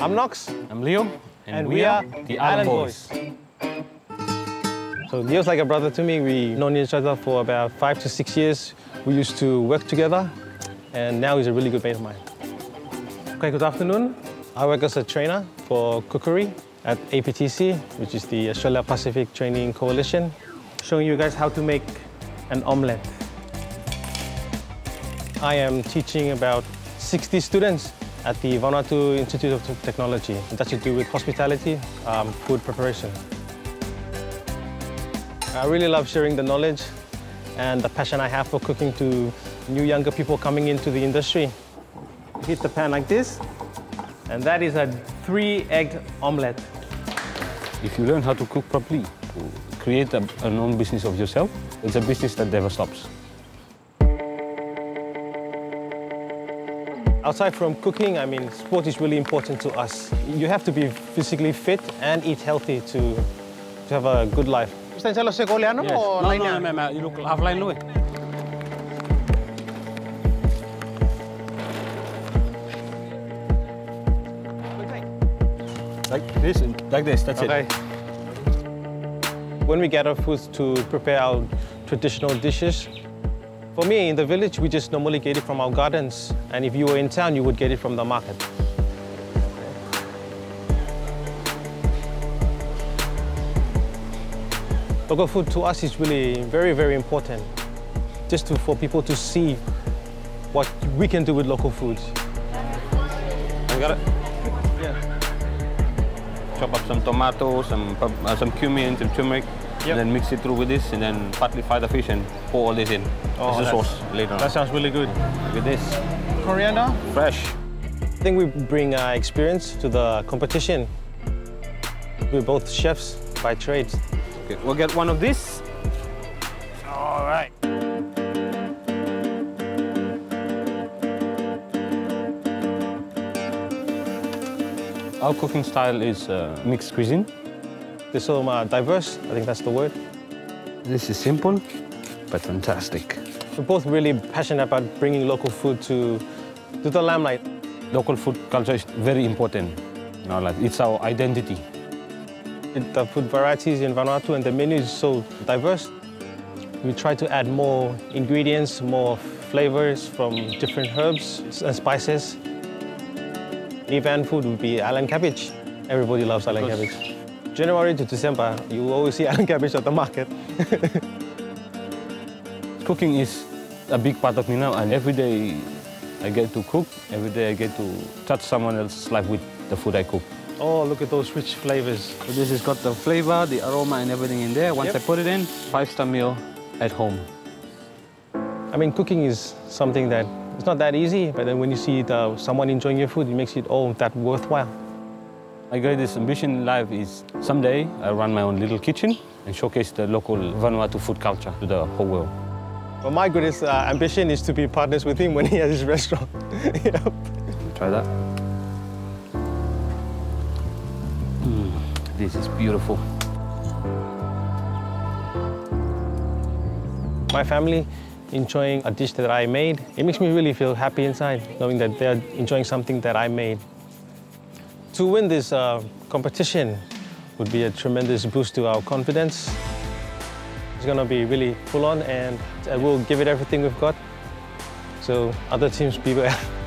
I'm Knox. I'm Leo. And we are the Island Boys. So Leo's like a brother to me. We've known each other for about 5 to 6 years. We used to work together, and now he's a really good mate of mine. Okay, good afternoon. I work as a trainer for cookery at APTC, which is the Australia Pacific Training Coalition, showing you guys how to make an omelette. I am teaching about 60 students at the Vanuatu Institute of Technology. That's to do with hospitality, food preparation. I really love sharing the knowledge and the passion I have for cooking to new younger people coming into the industry. Heat the pan like this, and that is a 3-egg omelette. If you learn how to cook properly, create an own business of yourself, it's a business that never stops. Aside from cooking, I mean, sport is really important to us. You have to be physically fit and eat healthy to have a good life. Yes. No, no, you look offline. Like this, that's okay. It. When we gather food to prepare our traditional dishes, for me, in the village, we just normally get it from our gardens. And if you were in town, you would get it from the market. Local food to us is really very, very important, just for people to see what we can do with local foods. You got it? Yeah. Chop up some tomatoes, some cumin, some turmeric. Yep. And then mix it through with this, and then partly fry the fish and pour all this in. Oh, this is the sauce later on. That sounds really good. Look at this. Coriander? Fresh. I think we bring experience to the competition. We're both chefs by trade. Okay, we'll get one of these. All right. Our cooking style is mixed cuisine. They're so diverse, I think that's the word. This is simple, but fantastic. We're both really passionate about bringing local food to the limelight. Local food culture is very important in our life. It's our identity. The food varieties in Vanuatu and the menu is so diverse. We try to add more ingredients, more flavors from different herbs and spices. Ivan food would be island cabbage. Everybody loves island cabbage. January to December, you always see island cabbage at the market. Cooking is a big part of me now, and every day I get to cook. Every day I get to touch someone else's life with the food I cook. Oh, look at those rich flavors. So this has got the flavor, the aroma, and everything in there. Once I put it in, 5-star meal at home. I mean, cooking is something that it's not that easy, but then when you see someone enjoying your food, it makes it all that worthwhile. My greatest ambition in life is someday I run my own little kitchen and showcase the local Vanuatu food culture to the whole world. Well, my greatest ambition is to be partners with him when he has his restaurant. Yep. Try that. This is beautiful. My family enjoying a dish that I made, it makes me really feel happy inside, knowing that they're enjoying something that I made. To win this competition would be a tremendous boost to our confidence. It's going to be really full on, and we'll give it everything we've got. So other teams, be aware.